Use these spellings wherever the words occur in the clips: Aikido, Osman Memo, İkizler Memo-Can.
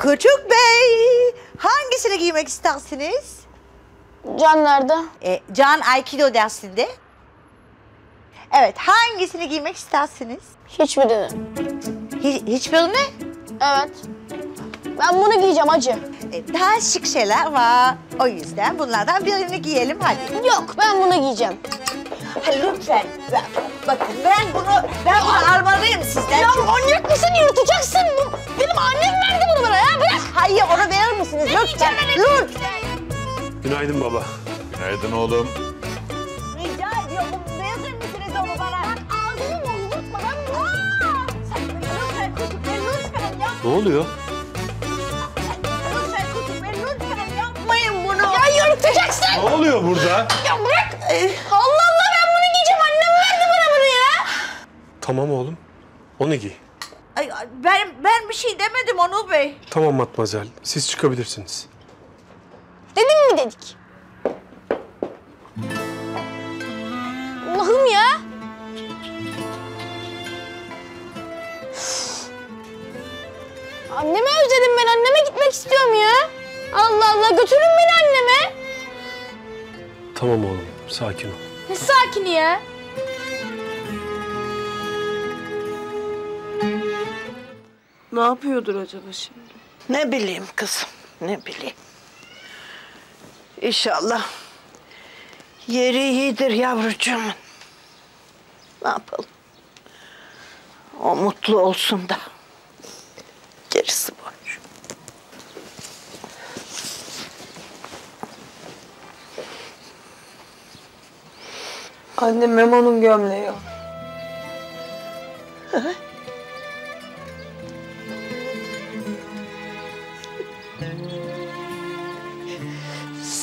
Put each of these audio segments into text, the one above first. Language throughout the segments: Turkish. Küçük bey, hangisini giymek istersiniz? Can nerede? Can Aikido dersinde. Evet, hangisini giymek istersiniz? Hiçbirini. Hiçbirini? Evet. Ben bunu giyeceğim hacı. Daha şık şeyler var. O yüzden bunlardan birini giyelim hadi. Yok, ben bunu giyeceğim. Hayır, lütfen. Bakın ben bunu almalıyım sizden. Ya manyak mısın? Yırtacaksın. Benim annem verdi bunu bana ya. Bırak. Hayır, onu verir misiniz? Ben lütfen. Lütfen. Günaydın baba. Günaydın oğlum. Rica ediyorum. Verir misiniz onu bana? Bak ağzını bozulutma. Ben bunu... Lütfen kutup beni lütfen yapma. Ne oluyor? Lütfen kutup beni lütfen yapmayın bunu. Ya yırtacaksın. Ne oluyor burada? Ya bırak. Allah Allah, ben bunu giyeceğim. Annem verdi bana bunu ya. Tamam oğlum. Onu giy. Ay, ben bir şey demedim Onur Bey. Tamam Matmazel. Siz çıkabilirsiniz. Dedim mi dedik? Allah'ım ya! Annemi özledim ben, anneme gitmek istiyorum ya! Allah Allah, götürün beni anneme! Tamam oğlum, sakin ol. Ne sakin ya? Ne yapıyordur acaba şimdi? Ne bileyim kızım, ne bileyim. İnşallah yeri iyidir yavrucuğumun. Ne yapalım? O mutlu olsun da gerisi boş. Anne, Memo'nun gömleği yok.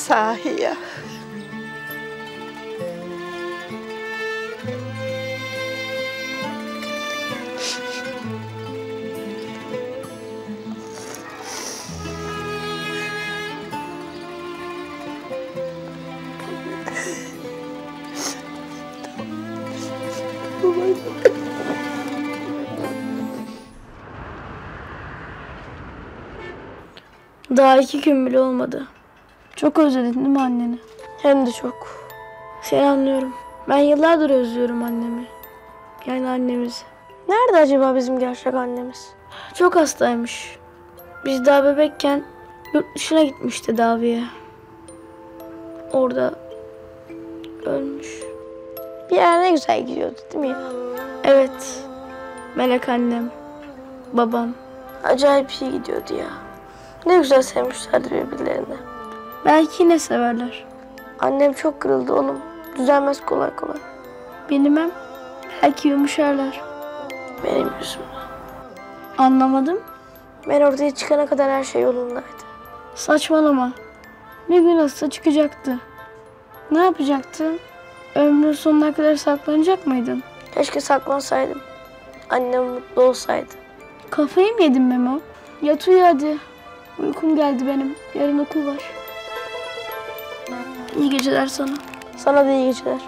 Sahi ya. Daha 2 gün bile olmadı. Çok özledin değil mi anneni? Hem de çok. Seni anlıyorum. Ben yıllardır özlüyorum annemi. Yani annemizi. Nerede acaba bizim gerçek annemiz? Çok hastaymış. Biz daha bebekken yurt dışına gitmiş tedaviye. Orada ölmüş. Bir yer ne güzel gidiyordu değil mi ya? Evet. Melek annem, babam. Acayip iyi gidiyordu ya. Ne güzel sevmişlerdi birbirlerini. Belki yine severler. Annem çok kırıldı oğlum. Düzelmez kolay kolay. Bilmem. Belki yumuşarlar. Benim yüzümden. Anlamadım. Ben ortaya çıkana kadar her şey yolundaydı. Saçmalama. Ne gün hasta çıkacaktı. Ne yapacaktı? Ömrünün sonuna kadar saklanacak mıydın? Keşke saklansaydım. Annem mutlu olsaydı. Kafayı mı yedin Memo? Yat uyu hadi. Uykum geldi benim. Yarın okul var. İyi geceler sana. Sana da iyi geceler.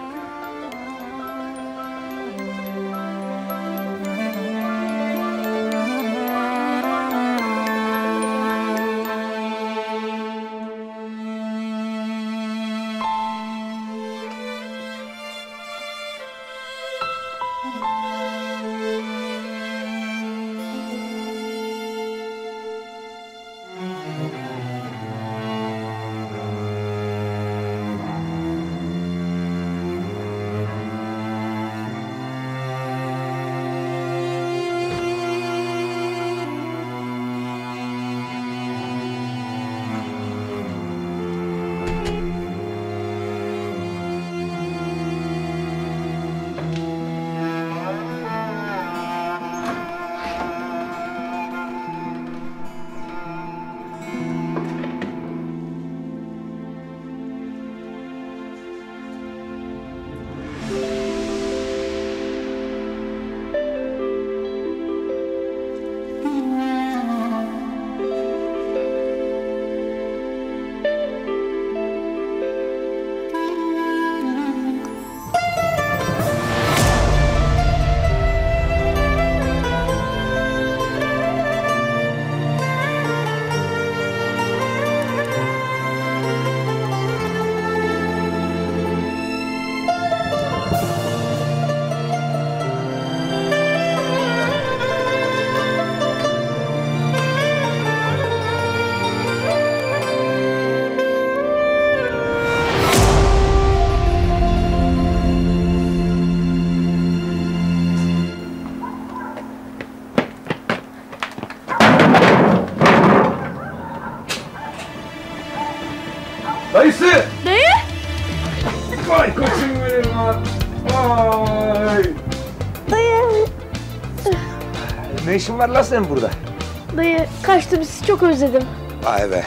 dayısı. Dayı? Vay koçum benim lan. Vay. Dayı. Ne işin var lan senin burada? Dayı kaçtım, sizi çok özledim. Vay be.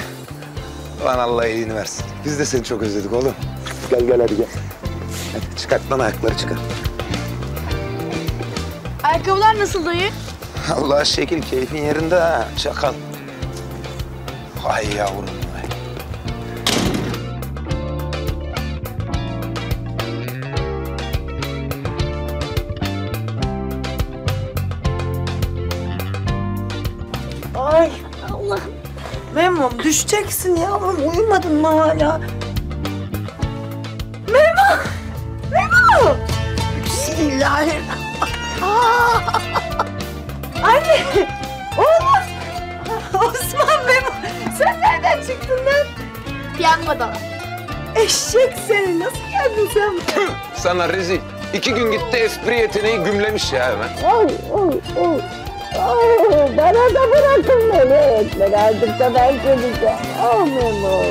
Lan Allah iyiliğini versin. Biz de seni çok özledik oğlum. Gel hadi gel. Hadi çıkart lan ayakları, çıkar. Ayakkabılar nasıl dayı? Allah şekil, keyfin yerinde ha çakal. Vay yavrum vay. Ay Allah'ım. Memo düşeceksin yavrum, uyumadın mı hala? Memo! Memo! Bismillahirrahmanirrahim. Anne! Oğlum! Osman Memo! Sen nereden çıktın lan? Piyangodan. Eşek seni! Nasıl geldin sen? Sana rezil! 2 gün gitti, espri yeteneği gümlemiş ya hemen. Bana da bırakın beni öğretmen. Artık da ben geleceğim. Oh Memo!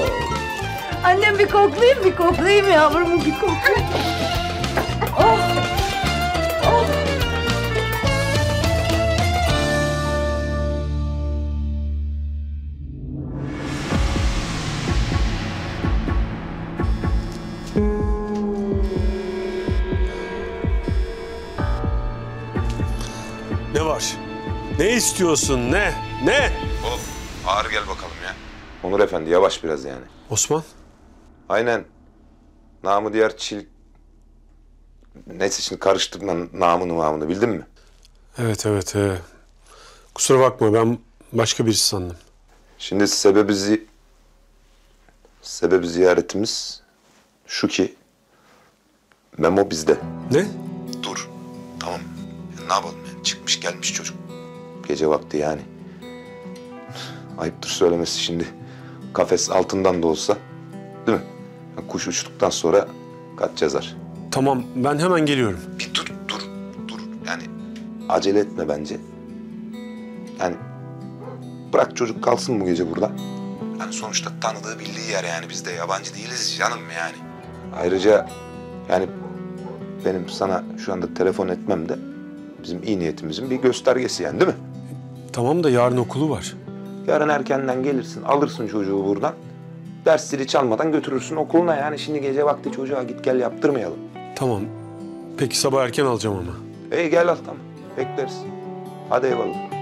Annem bir koklayayım, yavrumu bir koklayayım. Oh! Ne var? Ne istiyorsun? Ne? Oğlum ağır gel bakalım ya. Onur Efendi yavaş biraz yani. Osman? Aynen. Namı diğer çil... Neyse şimdi karıştırma namını bildin mi? Evet. Kusura bakma, ben başka birisi sandım. Şimdi sebebi ziyaretimiz şu ki... Memo bizde. Ne? Dur. Tamam. Ne yapalım yani? Çıkmış gelmiş çocuk. Gece vakti yani. Ayıptır söylemesi şimdi. Kafes altından da olsa. Değil mi? Yani kuş uçtuktan sonra kaç yazar. Tamam, ben hemen geliyorum. Bir dur. Yani acele etme bence. Yani bırak çocuk kalsın bu gece burada. Yani sonuçta tanıdığı bildiği yer yani, biz de yabancı değiliz canım yani. Ayrıca yani benim sana şu anda telefon etmem de bizim iyi niyetimizin bir göstergesi yani, değil mi? Tamam da yarın okulu var. Yarın erkenden gelirsin, alırsın çocuğu buradan. Dersleri çalmadan götürürsün okuluna yani. Şimdi gece vakti çocuğa git gel yaptırmayalım. Tamam. Peki sabah erken alacağım ama. İyi gel al, tamam. Bekleriz. Hadi eyvallah.